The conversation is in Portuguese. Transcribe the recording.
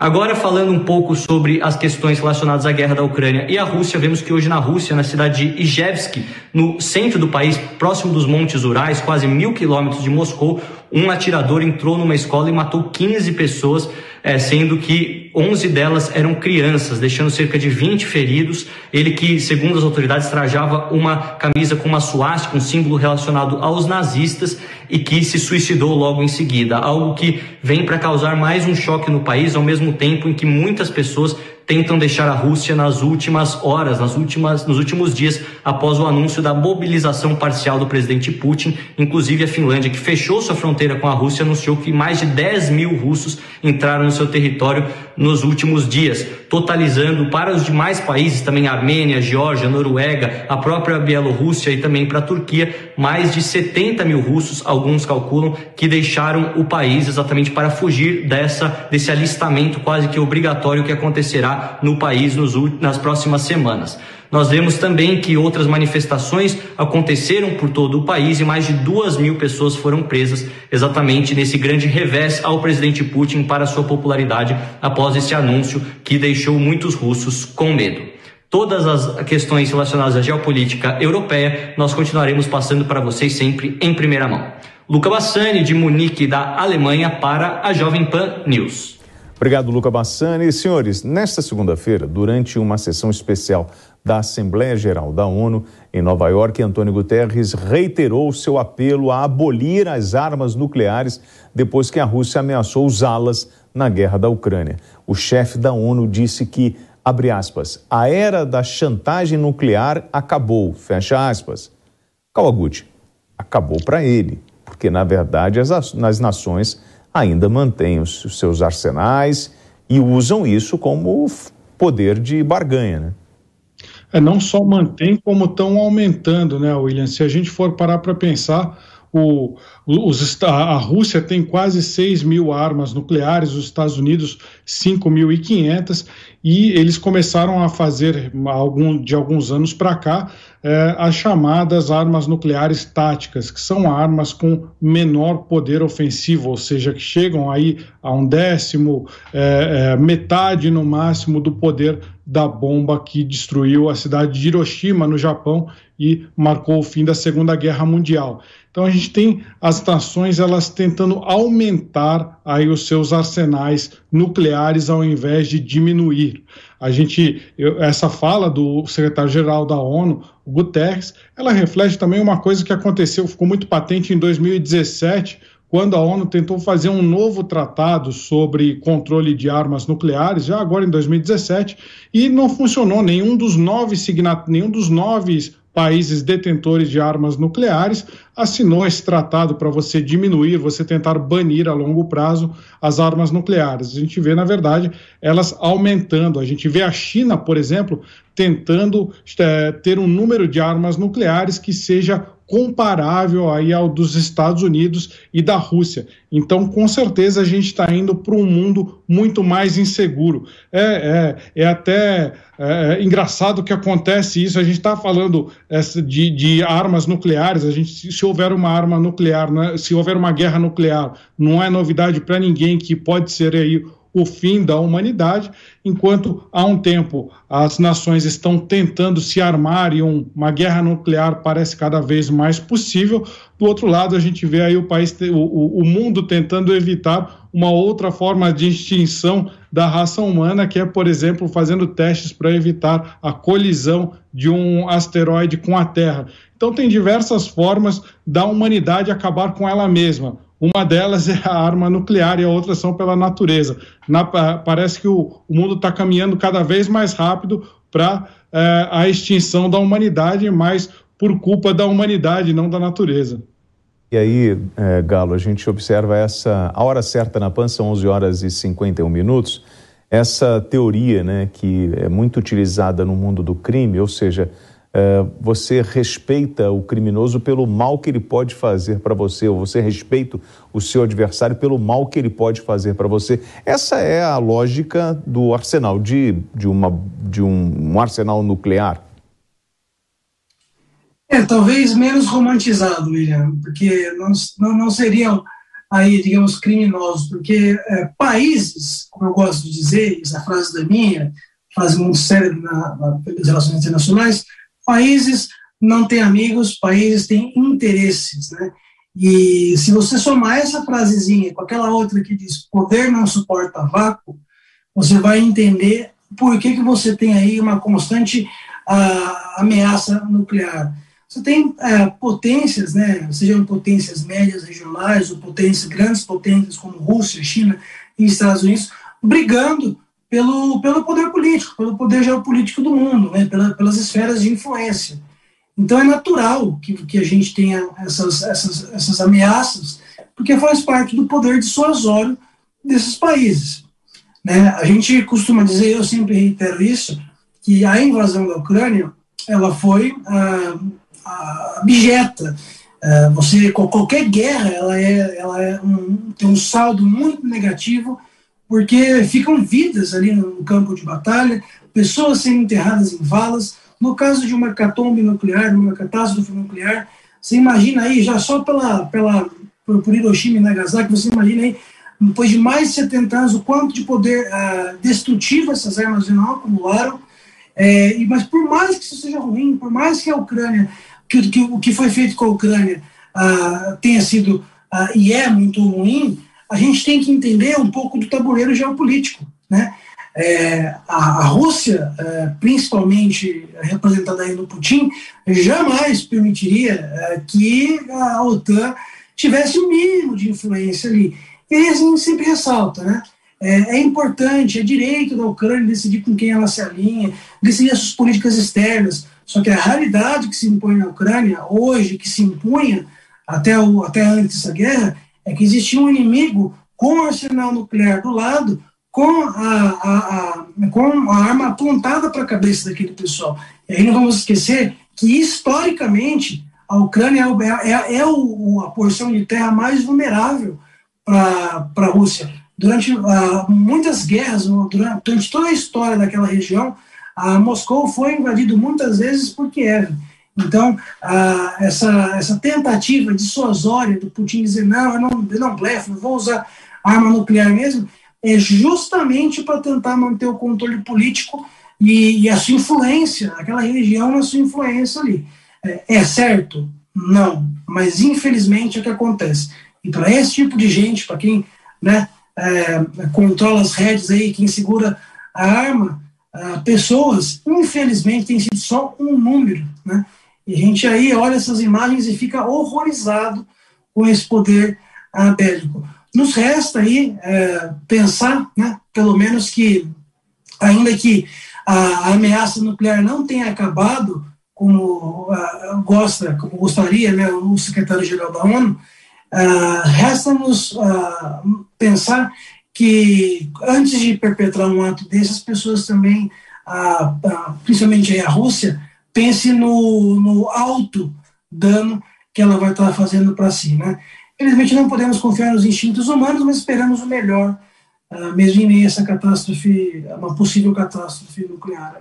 Agora, falando um pouco sobre as questões relacionadas à guerra da Ucrânia e à Rússia, vemos que hoje na Rússia, na cidade de Izhevsk, no centro do país, próximo dos Montes Urais, quase 1.000 quilômetros de Moscou, um atirador entrou numa escola e matou 15 pessoas, sendo que 11 delas eram crianças, deixando cerca de 20 feridos. Ele que, segundo as autoridades, trajava uma camisa com uma suástica, um símbolo relacionado aos nazistas, e que se suicidou logo em seguida. Algo que vem para causar mais um choque no país, ao mesmo tempo em que muitas pessoas tentam deixar a Rússia nas últimas horas, nos últimos dias, após o anúncio da mobilização parcial do presidente Putin. Inclusive a Finlândia, que fechou sua fronteira com a Rússia, anunciou que mais de 10 mil russos entraram no seu território nos últimos dias, totalizando para os demais países, também a Armênia, Geórgia, Noruega, a própria Bielorrússia e também para a Turquia, mais de 70 mil russos, alguns calculam, que deixaram o país exatamente para fugir desse alistamento quase que obrigatório que acontecerá no país nas próximas semanas. Nós vemos também que outras manifestações aconteceram por todo o país e mais de 2.000 pessoas foram presas exatamente nesse grande revés ao presidente Putin para sua popularidade após esse anúncio que deixou muitos russos com medo. Todas as questões relacionadas à geopolítica europeia nós continuaremos passando para vocês sempre em primeira mão. Luca Bassani, de Munique, da Alemanha, para a Jovem Pan News. Obrigado, Luca Bassani. Senhores, nesta segunda-feira, durante uma sessão especial da Assembleia Geral da ONU, em Nova York, Antônio Guterres reiterou seu apelo a abolir as armas nucleares depois que a Rússia ameaçou usá-las na guerra da Ucrânia. O chefe da ONU disse que, abre aspas, a era da chantagem nuclear acabou, fecha aspas. Kawaguchi, acabou para ele, porque, na verdade, as nações ainda mantêm os seus arsenais e usam isso como poder de barganha, né? Não só mantém, como estão aumentando, né, William? Se a gente for parar para pensar, a Rússia tem quase 6 mil armas nucleares, os Estados Unidos 5.500, e eles começaram a fazer, de alguns anos para cá, as chamadas armas nucleares táticas, que são armas com menor poder ofensivo, ou seja, que chegam aí a um décimo, metade no máximo do poder da bomba que destruiu a cidade de Hiroshima, no Japão, e marcou o fim da Segunda Guerra Mundial. Então a gente tem as nações elas tentando aumentar aí os seus arsenais nucleares ao invés de diminuir. Essa fala do secretário-geral da ONU, Guterres, ela reflete também uma coisa que aconteceu, ficou muito patente em 2017, quando a ONU tentou fazer um novo tratado sobre controle de armas nucleares, já agora em 2017, e não funcionou. Nenhum dos nove países detentores de armas nucleares assinou esse tratado para você diminuir, você tentar banir a longo prazo as armas nucleares. A gente vê, na verdade, elas aumentando. A gente vê a China, por exemplo, tentando ter um número de armas nucleares que seja comparável aí ao dos Estados Unidos e da Rússia. Então, com certeza, a gente está indo para um mundo muito mais inseguro. É até engraçado que acontece isso. A gente está falando de armas nucleares. A gente, se houver uma arma nuclear, né, se houver uma guerra nuclear, não é novidade para ninguém que pode ser aí o fim da humanidade, enquanto há um tempo as nações estão tentando se armar e uma guerra nuclear parece cada vez mais possível. Do outro lado, a gente vê aí o mundo tentando evitar uma outra forma de extinção da raça humana, que é, por exemplo, fazendo testes para evitar a colisão de um asteroide com a Terra. Então tem diversas formas da humanidade acabar com ela mesma. Uma delas é a arma nuclear e a outra são pela natureza. Parece que o mundo está caminhando cada vez mais rápido para a extinção da humanidade, mas por culpa da humanidade, não da natureza. E aí, Galo, a gente observa a hora certa na PAN, são 11h51, essa teoria, né, que é muito utilizada no mundo do crime, ou seja, você respeita o criminoso pelo mal que ele pode fazer para você, ou você respeita o seu adversário pelo mal que ele pode fazer para você. Essa é a lógica do arsenal, de um arsenal nuclear. Talvez menos romantizado, William, porque não seriam aí, digamos, criminosos, porque países, como eu gosto de dizer, essa frase da minha, frase muito séria nas relações internacionais, países não têm amigos, países têm interesses, né? E se você somar essa frasezinha com aquela outra que diz poder não suporta vácuo, você vai entender por que você tem aí uma constante ameaça nuclear. Você tem potências, né, sejam potências médias, regionais, ou potências, grandes potências como Rússia, China e Estados Unidos, brigando pelo poder político, pelo poder geopolítico do mundo, né, pelas esferas de influência. Então é natural que a gente tenha essas ameaças, porque faz parte do poder dissuasório desses países, né? A gente costuma dizer, eu sempre reitero isso, que a invasão da Ucrânia, ela foi abjeta. Qualquer guerra tem um saldo muito negativo, porque ficam vidas ali no campo de batalha, pessoas sendo enterradas em valas. No caso de uma hecatombe nuclear, de uma catástrofe nuclear, você imagina aí, já só por Hiroshima e Nagasaki, você imagina aí, depois de mais de 70 anos, o quanto de poder destrutivo essas armas não acumularam. Mas por mais que isso seja ruim, por mais que a Ucrânia, que o que foi feito com a Ucrânia tenha sido e é muito ruim, a gente tem que entender um pouco do tabuleiro geopolítico, né? A Rússia, principalmente representada aí no Putin, jamais permitiria que a OTAN tivesse o mínimo de influência ali. E aí a gente sempre ressalta, né? É importante, é direito da Ucrânia decidir com quem ela se alinha, decidir as suas políticas externas. Só que a realidade que se impõe na Ucrânia hoje, que se impunha até antes da guerra, é que existia um inimigo com o arsenal nuclear do lado, com a arma apontada para a cabeça daquele pessoal. E aí não vamos esquecer que, historicamente, a Ucrânia é a porção de terra mais vulnerável para a Rússia. Durante muitas guerras, durante toda a história daquela região, Moscou foi invadido muitas vezes por Kiev. Então, essa tentativa dissuasória do Putin dizer não, eu não blefo, eu vou usar arma nuclear mesmo, é justamente para tentar manter o controle político e a sua influência, aquela região, a sua influência ali. É certo? Não. Mas, infelizmente, é o que acontece. E para esse tipo de gente, para quem, né, controla as redes aí, quem segura a arma, pessoas, infelizmente, tem sido só um número, né? E a gente aí olha essas imagens e fica horrorizado com esse poder bélico. Nos resta aí pensar, né, pelo menos que, ainda que a ameaça nuclear não tenha acabado, como gostaria, né, o secretário-geral da ONU, resta-nos pensar que, antes de perpetrar um ato desses, as pessoas também, principalmente a Rússia, pense no alto dano que ela vai estar fazendo para si, né? Infelizmente, não podemos confiar nos instintos humanos, mas esperamos o melhor, mesmo em meio a essa catástrofe, uma possível catástrofe nuclear.